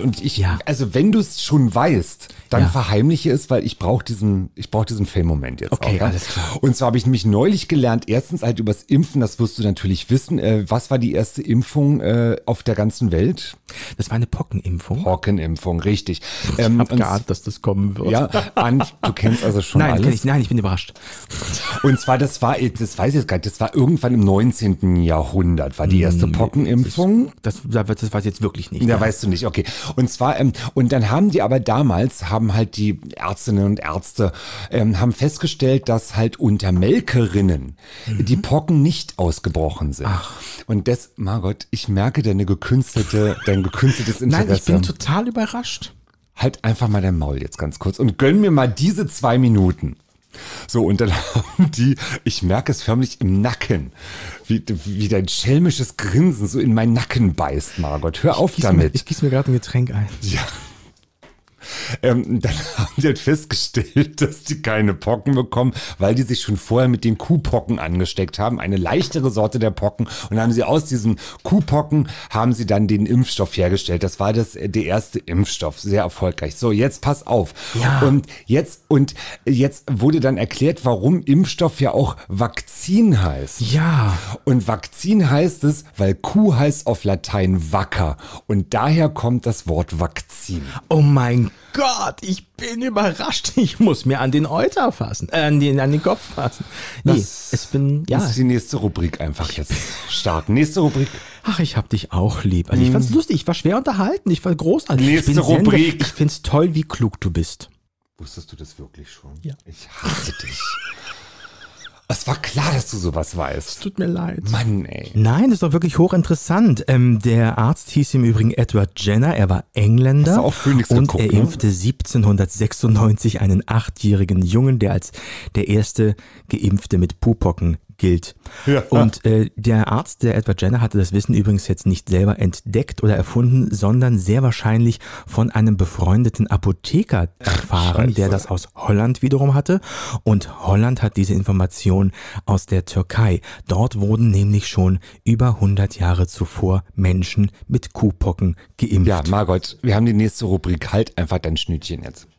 interessant. Und ich, ja, also wenn du es schon weißt, dann ja, verheimliche es, weil ich brauche diesen Fame-Moment jetzt. Okay, auch, alles klar. Und zwar habe ich nämlich neulich gelernt, erstens halt übers Impfen, das wirst du natürlich wissen. Was war die erste Impfung auf der ganzen Welt? Das war eine Pockenimpfung. Pockenimpfung, richtig. Ich habe geahnt, dass das kommen wird. Ja, und du kennst also schon alles. Nein, ich bin überrascht. Und zwar, das weiß ich jetzt gar nicht, das war irgendwann im 19. Jahrhundert, war die erste Pockenimpfung. Das weiß ich jetzt wirklich nicht. Da weißt du nicht, okay. Und zwar, und dann haben die aber damals, haben halt die Ärztinnen und Ärzte, haben festgestellt, dass halt unter Melkerinnen die Pocken nicht ausgebrochen sind. Ach. Und das, Margot, ich merke dein gekünsteltes Interesse. Nein, ich bin total überrascht. Halt einfach mal dein Maul jetzt ganz kurz und gönn mir mal diese 2 Minuten. So, und dann haben die, ich merke es förmlich im Nacken, wie dein schelmisches Grinsen so in meinen Nacken beißt, Margot. Hör auf damit. Ich gieße mir gerade ein Getränk ein. Ja. Dann haben die halt festgestellt, dass die keine Pocken bekommen, weil die sich schon vorher mit den Kuhpocken angesteckt haben, eine leichtere Sorte der Pocken, und haben sie aus diesen Kuhpocken, haben sie dann den Impfstoff hergestellt. Das war der erste Impfstoff, sehr erfolgreich. So, jetzt pass auf. Ja. Und jetzt wurde dann erklärt, warum Impfstoff ja auch Vakzin heißt. Ja. Und Vakzin heißt es, weil Kuh heißt auf Latein wacker, und daher kommt das Wort Vakzin. Oh mein Gott. Gott, ich bin überrascht. Ich muss mir an den Euter fassen, an den Kopf fassen. Nee, das ist die nächste Rubrik einfach jetzt starten. Nächste Rubrik. Ach, ich hab dich auch lieb. Also ich fand's lustig, ich war schwer unterhalten, ich war großartig. Nächste Rubrik. Ich find's toll, wie klug du bist. Wusstest du das wirklich schon? Ja. Ich hasse dich. Es war klar, dass du sowas weißt. Es tut mir leid. Mann, ey. Nein, das ist doch wirklich hochinteressant. Der Arzt hieß im Übrigen Edward Jenner. Er war Engländer. Hast du auch Phoenix und geguckt, er impfte 1796 einen 8-jährigen Jungen, der als der erste Geimpfte mit Puhpocken gilt. Ja. Und der Arzt, der Edward Jenner, hatte das Wissen übrigens jetzt nicht selber entdeckt oder erfunden, sondern sehr wahrscheinlich von einem befreundeten Apotheker erfahren, der das aus Holland wiederum hatte. Und Holland hat diese Information aus der Türkei. Dort wurden nämlich schon über 100 Jahre zuvor Menschen mit Kuhpocken geimpft. Ja, Margot, wir haben die nächste Rubrik. Halt einfach dein Schnütchen jetzt.